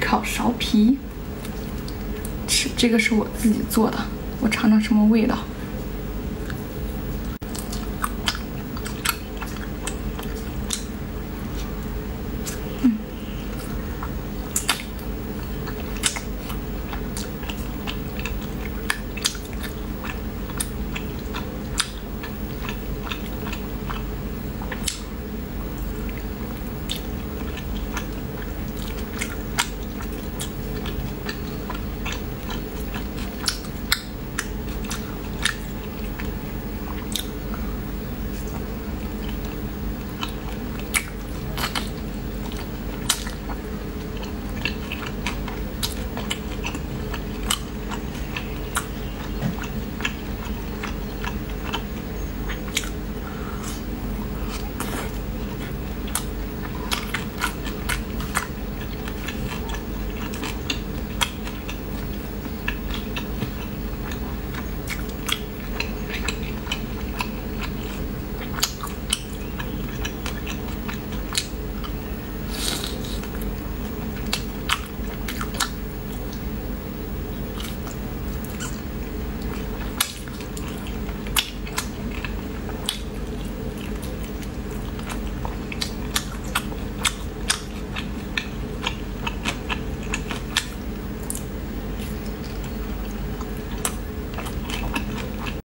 烤苕皮，吃这个是我自己做的，我尝尝什么味道。